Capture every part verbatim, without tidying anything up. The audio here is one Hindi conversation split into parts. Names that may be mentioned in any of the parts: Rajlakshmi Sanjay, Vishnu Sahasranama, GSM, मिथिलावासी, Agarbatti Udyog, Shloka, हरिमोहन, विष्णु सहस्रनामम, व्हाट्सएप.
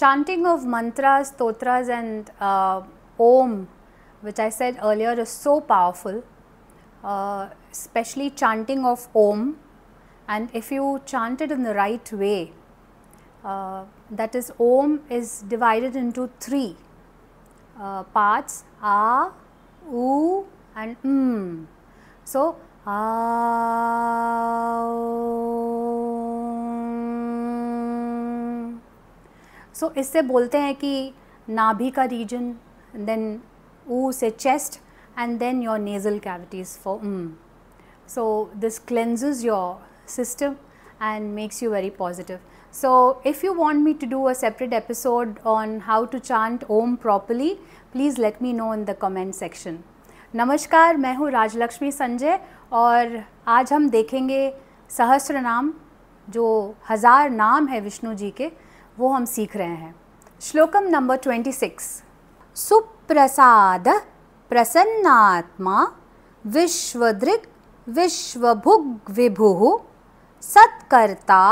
chanting of mantras, totras and uh, om, which I said earlier, is so powerful, uh, especially chanting of om, and if you chant it in the right way, uh, that is, om is divided into three uh, parts, a, u and m. So, Aum. So इससे बोलते हैं कि नाभि का रीजन, देन ऊ से chest and then your nasal cavities for um. So this cleanses your system and makes you very positive. So if you want me to do a separate episode on how to chant Om properly, please let me know in the comment section. नमस्कार, मैं हूँ राजलक्ष्मी संजय और आज हम देखेंगे सहस्र नाम, जो हज़ार नाम है विष्णु जी के, वो हम सीख रहे हैं. श्लोकम नंबर छब्बीस. सुप्रसाद प्रसन्नात्मा विश्वदृक् विश्वभुग् विभुः सत्कर्ता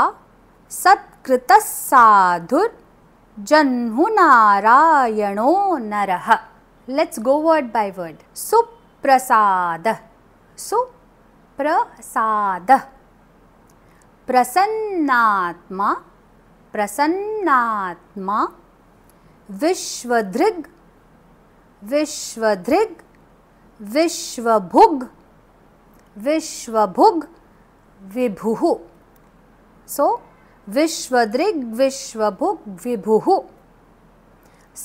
सत्कृतः साधुर् जन्हुनारायणो नरः. Let's go word by word. Suprasada, Suprasada, Prasannatma, Prasannatma, Vishwadrig, Vishwadrig, Vishwabhug, Vishwabhug, Vibhuhu. So, Vishwadrig, Vishwabhug, Vibhuhu.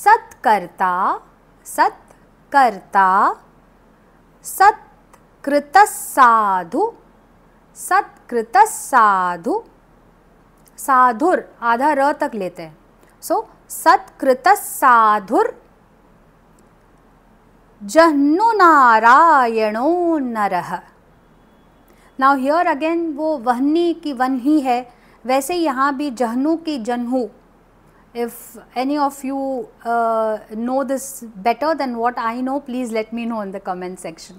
Satkarta, सत्कर्ता सत्कृतः साधु सत्कृतः साधु, साधुर आधा र तक लेते हैं. सो सत्कृतः साधुर जह्नुनारायणो नरः. नाउ हियर अगेन वो वहनी की वन ही है, वैसे यहाँ भी जहनु की Janhu. If any of you uh, know this better than what I know, please let me know in the comment section.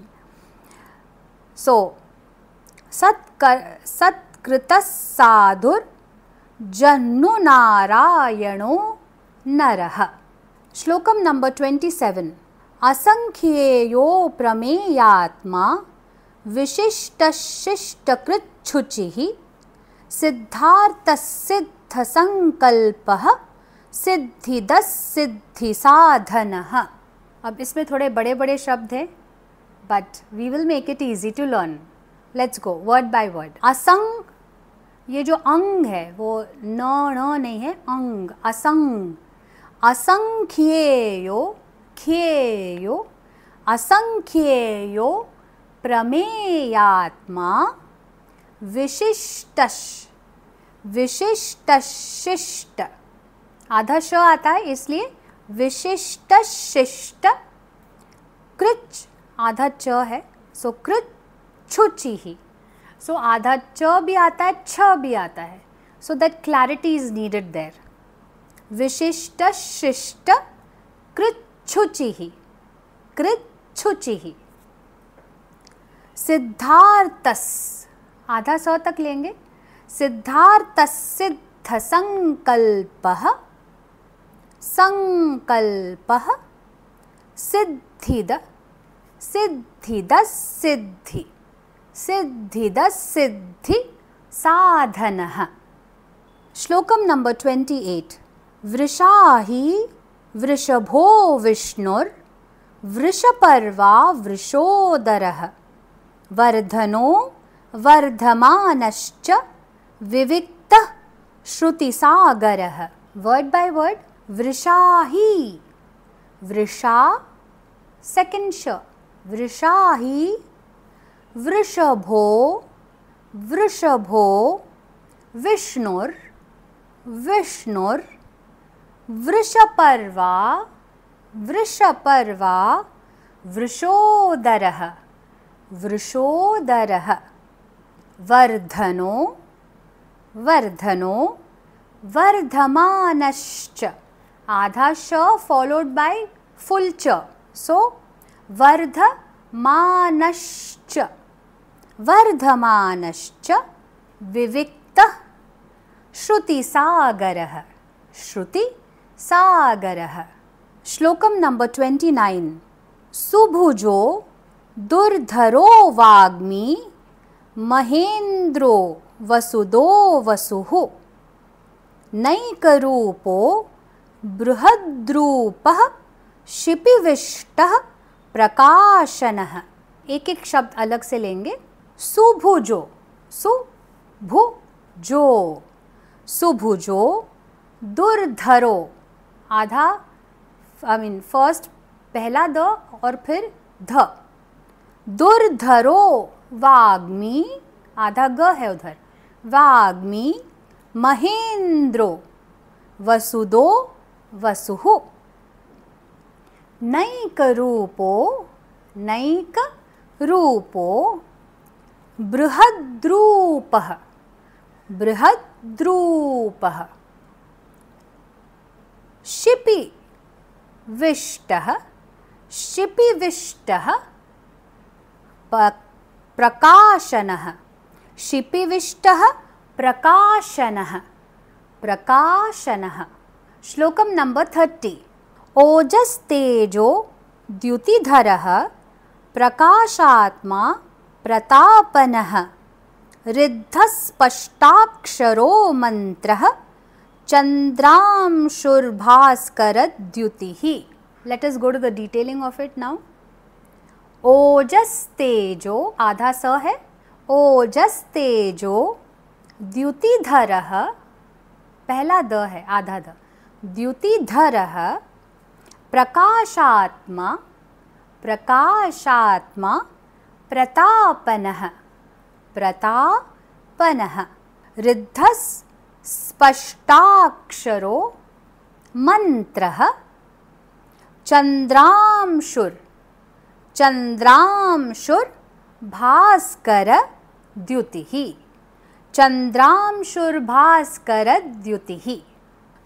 So, Satkar, Satkritas Sadhur Jannu Narayano Naraha. Shlokam number twenty-seven. Asankheyo Prameyatma Vishishtashishtakrit Chuchihi Siddhartasiddhasankalpaha सिद्धि दस सिद्धि साधन. अब इसमें थोड़े बड़े बड़े शब्द हैं, but we will make it easy to learn. Let's go word by word. असंग, ये जो अंग है वो न न नहीं है, अंग, असंग. असंख्येयो खेयो असंख्येयो प्रमेयात्मा विशिष्टश विशिष्टशिष्ट, आधा श आता है इसलिए विशिष्ट शिष्ट. कृच आधा च है, सो कृच छुचि ही, सो आधा च भी आता है, छ भी आता है, so that clarity is needed there. विशिष्ट शिष्ट कृच छुचि ही, कृच छुचि ही. सिद्धार्थस आधा स तक लेंगे, सिद्धार्थस सिद्ध संकल्पः संकल्पः सिद्धिद सिद्धिदस सिद्धि सिद्धिदस सिद्धि साधनः. श्लोकम नंबर ट्वेंटी एट. वृषाहि वृषभो विष्णुर् वृषपर्वा वृषोदरः वर्धनो वर्धमानश्च विविक्तः श्रुतिसागरः. Word by word. वृषाहि वृषा सेकंड श, वृषाहि वृषभो वृषभो विष्णुर विष्णुर वृषपर्वा वृषपर्वा वृषोदरः वृषोदरः वर्धनो वर्धनो वर्धमानश्च आधा श फॉलोड बाय फुल च, सो वर्धमानश्च वर्धमानश्च विविक्तः श्रुतिसागरः श्रुति सागरः। श्लोकम नंबर ट्वेंटी नाइन सुभुजो दुर्धरो वाग्मी महेंद्रो वसुदो वसुः नैकरूपो बृहद्रूपः क्षिपिविष्टः प्रकाशनः। एक एक शब्द अलग से लेंगे। सुभुजो सुभुजो सुभुजो दुर्धरो आधा आई मीन फर्स्ट पहला द और फिर ध दुर्धरो वाग्मी आधा ग है उधर वाग्मी महेंद्रो वसुदो वसुः नैक रूपो नैक रूपो बृहद्रूपः बृहद्रूपः शिपि विष्टः शिपि विष्टः प्रकाशनः शिपि विष्टः प्रकाशनः प्रकाशनः। श्लोकम नंबर थर्टी ओजस्तेजो द्युतिधरः प्रकाशात्मा प्रतापनः रिद्धस्पष्टाक्षरो मंत्रः चंद्रांशुर्भास्करद्युतिः। Let us go to the detailing of it now. ओजस्तेजो आधा स है ओजस्तेजो द्युतिधरः पहला द है आधा द द्युतिधरः प्रकाशात्मा प्रकाशात्मा प्रतापनः प्रतापनः रिद्धस्पष्टाक्षरो मंत्रः चंद्रांशुर चंद्रांशुर भास्करद्युतिः चंद्रांशुर भास्करद्युतिः।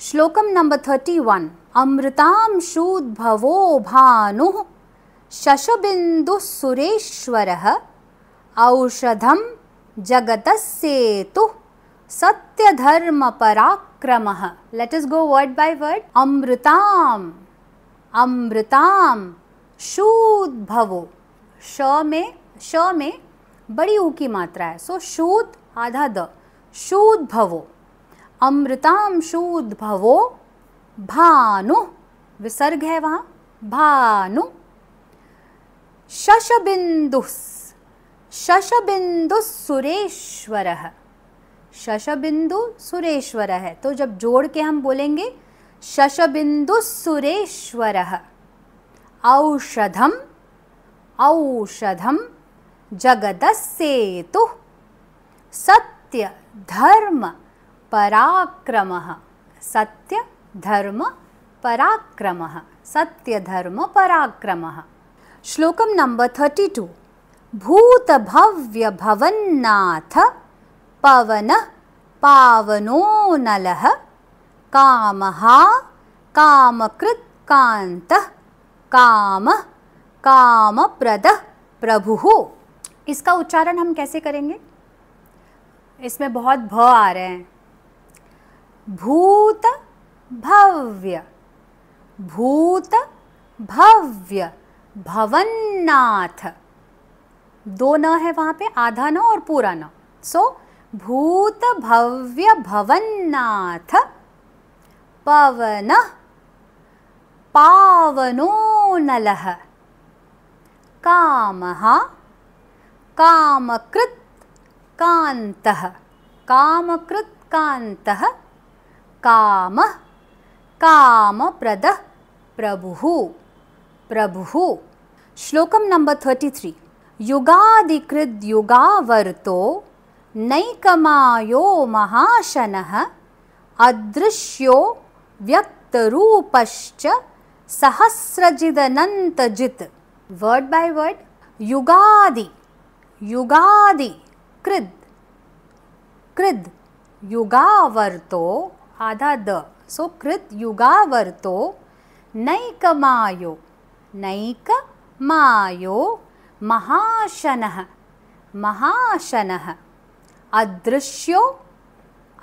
श्लोकम नंबर थर्टी वन अमृतांशुद्भवो भानुः शशबिन्दुः सुरेश्वरः औषधं जगतस्सेतुः सत्यधर्मपराक्रमः। Let us go word by word. अमृताम अमृताम शूद्भवो श में श में बड़ी ऊ की मात्रा है सो शूद आधा द शूद्भवो अमृताम शूद्भवो भानु विसर्ग है वहाँ भानु शशबिन्दुः शशबिन्दुः सुरेश्वरः शशबिन्दु सुरेश्वर है तो जब जोड़ के हम बोलेंगे शशबिन्दुः सुरेश्वरः औषधम औषधम जगदस्सेतुः सत्य धर्म पराक्रमः सत्य धर्म पराक्रमः सत्य धर्म पराक्रमः। श्लोकम नंबर थर्टी टू भूत भव्य भवन्नाथ पवन पावनो नलः कामः कामकृत् कान्तः काम कामप्रदः प्रभुः। इसका उच्चारण हम कैसे करेंगे? इसमें बहुत भ आ रहे हैं। भूत भव्य भूत भव्य भवन्नाथ दो न है वहाँ पे आधा न और पूरा न सो भूत भव्य भवन्नाथ पवन पावनो नलः कामः कामकृत् कान्तः कामकृत् कान्तः कामः कामप्रदः प्रभुः प्रभुः। श्लोकम नंबर थर्टी थ्री युगादिकृद् युगावर्तो नैकमायो महाशनः अदृश्यो व्यक्तरूपश्च सहस्रजिदनन्तजित्। वर्ड बाय वर्ड युगादि युगादि कृद कृद युगावर्तो आधा द सो कृद युगावर्तो नैकमायो नैकमायो महाशनः महाशनः अदृश्यो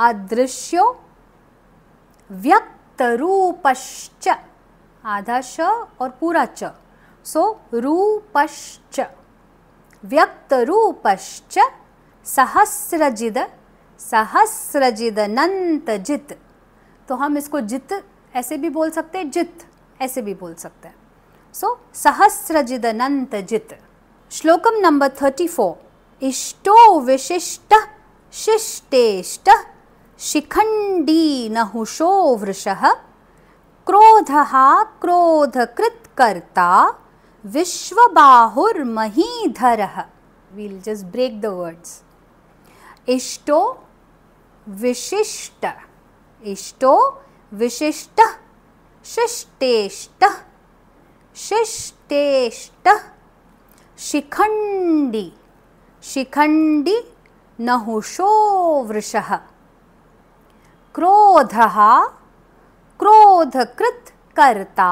अदृश्यो व्यक्त तरूपश्च, आधा श और पूरा च, सो रूपश्च, व्यक्तरूपश्च, सहस्रजिद, सहस्रजिद अनंत जित। तो हम इसको जित ऐसे भी बोल सकते हैं, जित ऐसे भी बोल सकते हैं। सो सहस्रजिद अनंत जित। श्लोकम नंबर थर्टी फोर। इष्टो विशिष्ट शिष्टेष्ट शिखंडी नहुषो वृषः क्रोधः क्रोधकृत्कर्ता विश्वबाहुर्महीधरः। We'll just break the words. इष्टो विशिष्ट, इष्टो विशिष्ट शिष्टेष्ट शिष्टेष्ट शिखंडी शिखंडी नहुषो वृषः क्रोधः क्रोधकृत कर्ता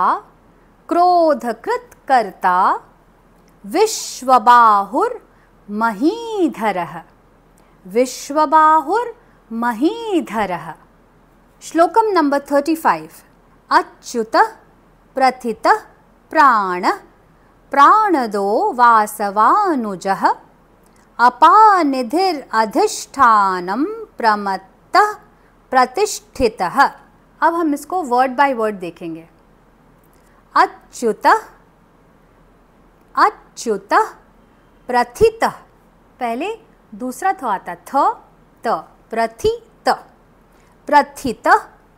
क्रोधकृत कर्ता विश्वबाहुर महीधरः विश्वबाहुर महीधरः। श्लोकम नंबर थर्टी फाइव। अच्युत प्रथित प्राण प्राणदो वासवानुजः अपानिधिर अधिष्ठानं प्रमत्तः प्रतिष्ठितः। अब हम इसको वर्ड बाय वर्ड देखेंगे। अच्युत अच्युत प्रथित, पहले दूसरा थ आता थ त प्रथित प्रथित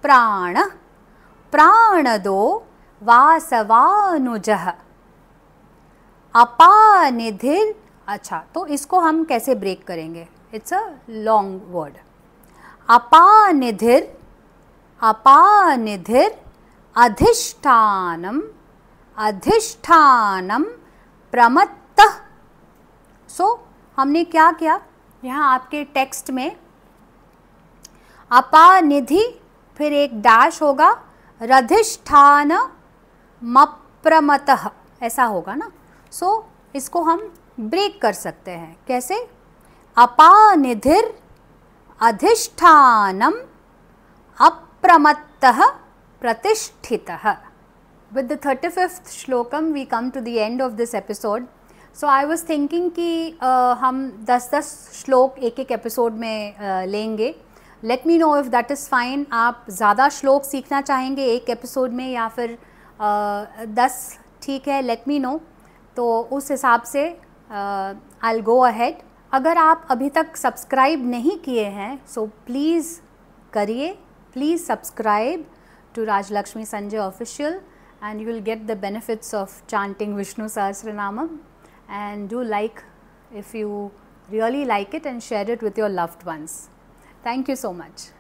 प्राण प्राणदो वासवानुजः अपानिधिर। अच्छा, तो इसको हम कैसे ब्रेक करेंगे? It's a long word. अपानिधिर अपानिधिर अधिष्ठानम अधिष्ठानम प्रमत्तः। सो हमने क्या किया यहाँ आपके टेक्स्ट में अपानिधि फिर एक डैश होगा रधिष्ठान मप्रमतः, ऐसा होगा ना। सो so, इसको हम ब्रेक कर सकते हैं। कैसे? अपानिधिर अधिष्ठानम अप्रमत्तः प्रतिष्ठितः। विद द थर्टी फिफ्थ श्लोकम we come to the end of this episode. So I was thinking कि uh, हम दस दस श्लोक एक एक एपिसोड में uh, लेंगे। Let me know if that is fine. आप ज़्यादा श्लोक सीखना चाहेंगे एक एपिसोड में या फिर दस, ठीक है, लेट मी नो। तो उस हिसाब से आई विल गो अहेड। अगर आप अभी तक सब्सक्राइब नहीं किए हैं सो प्लीज़ करिए, please subscribe to Rajalakshmi Sanjay official and you will get the benefits of chanting विष्णु सहस्रनामम। And do like if you really like it and share it with your loved ones. Thank you so much.